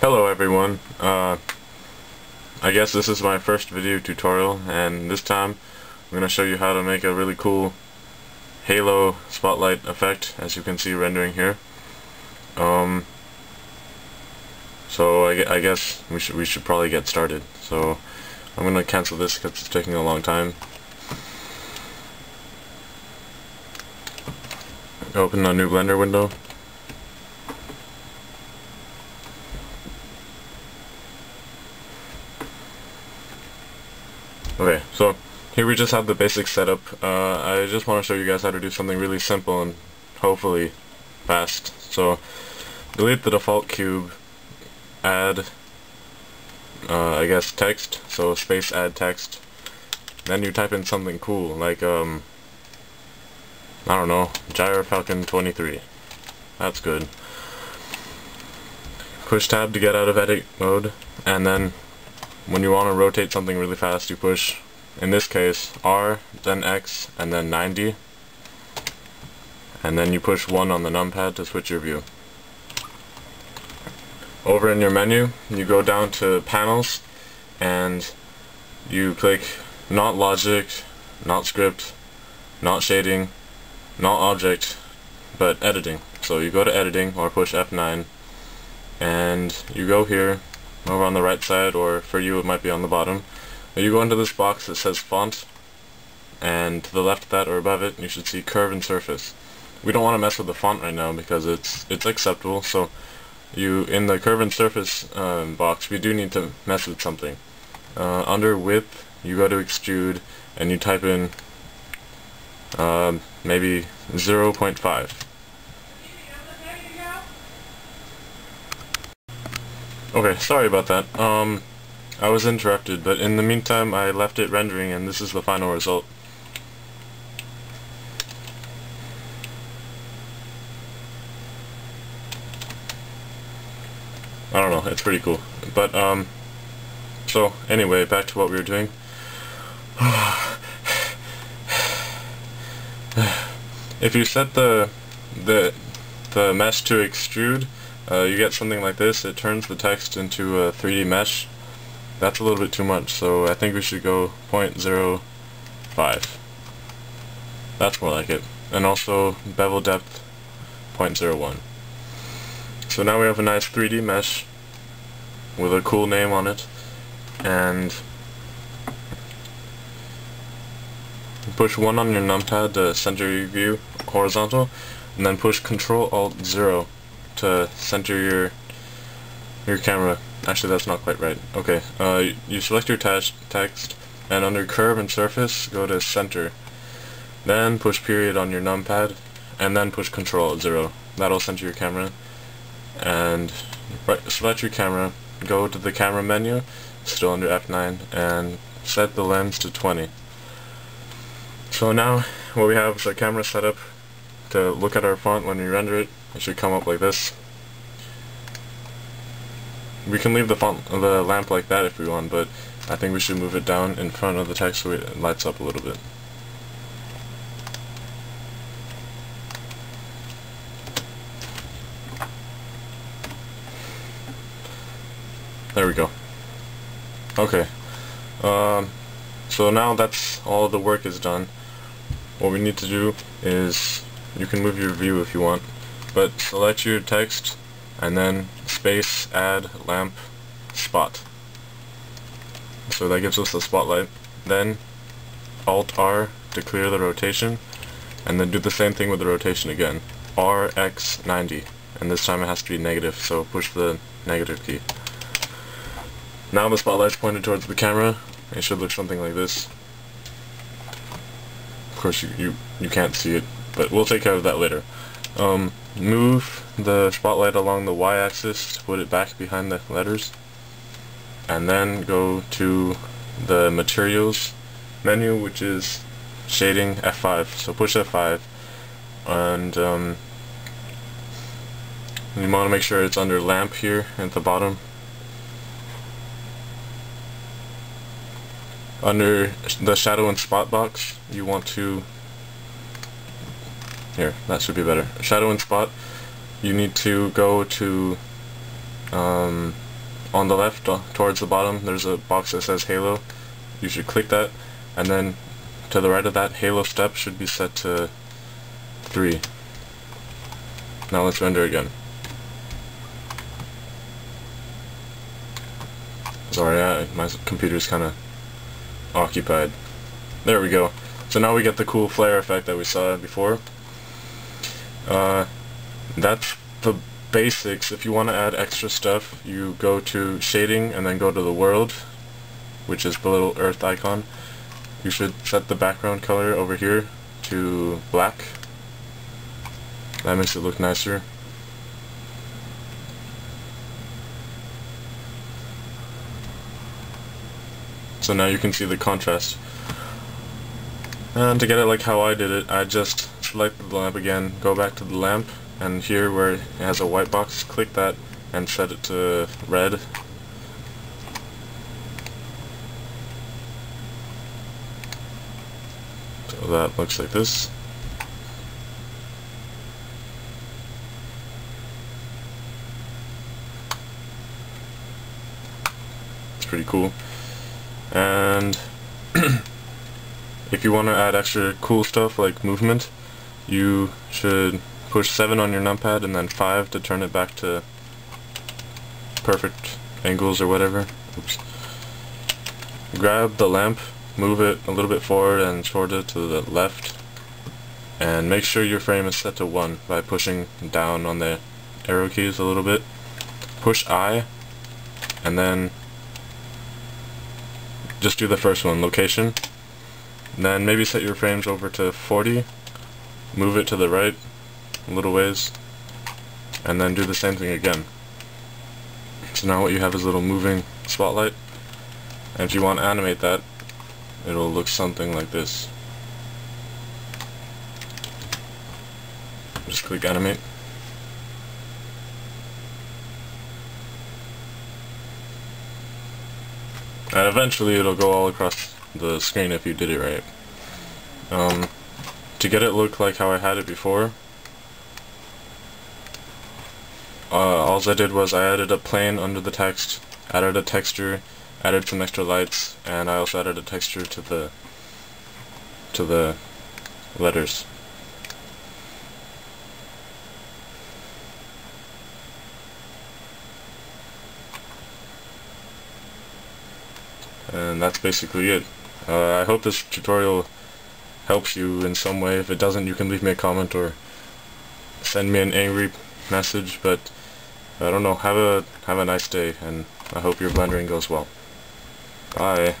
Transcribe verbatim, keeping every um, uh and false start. Hello everyone, uh, I guess this is my first video tutorial, and this time I'm going to show you how to make a really cool halo spotlight effect, as you can see rendering here. Um, so I, I guess we should, we should probably get started. So I'm going to cancel this because it's taking a long time. Open a new Blender window. Okay, so here we just have the basic setup. Uh, I just want to show you guys how to do something really simple and hopefully fast. So, delete the default cube, add, uh, I guess, text, so space add text. Then you type in something cool, like, um, I don't know, gyrfalcon twenty-three. That's good. Push tab to get out of edit mode, and then when you want to rotate something really fast, you push, in this case, R, then X, and then ninety, and then you push one on the numpad to switch your view. Over in your menu, you go down to panels, and you click not logic, not script, not shading, not object, but editing. So you go to editing, or push F nine, and you go here, over on the right side, or for you it might be on the bottom. You go into this box that says font, and to the left of that or above it you should see curve and surface. We don't want to mess with the font right now because it's it's acceptable, so you in the curve and surface um, box we do need to mess with something. Uh, under width you go to extrude and you type in um, maybe zero point five. Okay, sorry about that. Um, I was interrupted, but in the meantime I left it rendering and this is the final result. I don't know, it's pretty cool. But, um, so anyway, back to what we were doing. If you set the, the, the mesh to extrude, Uh, you get something like this. It turns the text into a three D mesh. That's a little bit too much, so I think we should go zero point zero five. That's more like it. And also bevel depth zero point zero one. So now we have a nice three D mesh with a cool name on it, and push one on your numpad to center your view horizontal, and then push control alt zero to center your your camera. Actually, that's not quite right. Okay, uh, you select your text, and under curve and surface, go to center. Then push period on your numpad, and then push control alt zero. That'll center your camera. And right, select your camera, go to the camera menu, still under F nine, and set the lens to twenty. So now, what we have is our camera setup to look at our font when we render it. It should come up like this. We can leave the font, the lamp like that if we want, but I think we should move it down in front of the text so it lights up a little bit. There we go. Okay. Um, so now that's all the work is done. What we need to do is, you can move your view if you want, but select your text and then space add lamp spot. So that gives us the spotlight. Then alt R to clear the rotation, and then do the same thing with the rotation again. R, X, ninety, and this time it has to be negative, so push the negative key. Now the spotlight's pointed towards the camera. It should look something like this. Of course you, you, you can't see it, but we'll take care of that later. Um, move the spotlight along the y-axis to put it back behind the letters, and then go to the materials menu, which is shading F five, so push F five, and um, you want to make sure it's under lamp here at the bottom. Under the shadow and spot box you want to Here, that should be better. Shadow and spot, you need to go to um, on the left towards the bottom there's a box that says Halo. You should click that, and then to the right of that Halo step should be set to three. Now let's render again. Sorry, I, my computer's kind of occupied. There we go. So now we get the cool flare effect that we saw before. Uh, that's the basics. If you want to add extra stuff, you go to shading and then go to the world, which is the little earth icon. You should set the background color over here to black. That makes it look nicer. So now you can see the contrast. And to get it like how I did it, I just selected the lamp again, go back to the lamp, and here where it has a white box, click that and set it to red. So that looks like this. It's pretty cool. And if you want to add extra cool stuff like movement, you should push seven on your numpad and then five to turn it back to perfect angles or whatever. Oops. Grab the lamp, move it a little bit forward and toward it to the left, and make sure your frame is set to one by pushing down on the arrow keys a little bit. Push I, and then just do the first one, location. Then maybe set your frames over to forty, move it to the right a little ways, and then do the same thing again. So now what you have is a little moving spotlight, and if you want to animate that, it'll look something like this. Just click animate. And eventually it'll go all across the screen if you did it right. Um, to get it look like how I had it before, uh, all I did was I added a plane under the text, added a texture, added some extra lights, and I also added a texture to the to the letters. And that's basically it. Uh, I hope this tutorial helps you in some way. If it doesn't, you can leave me a comment or send me an angry message, but I don't know. Have a, have a nice day, and I hope your blendering goes well. Bye.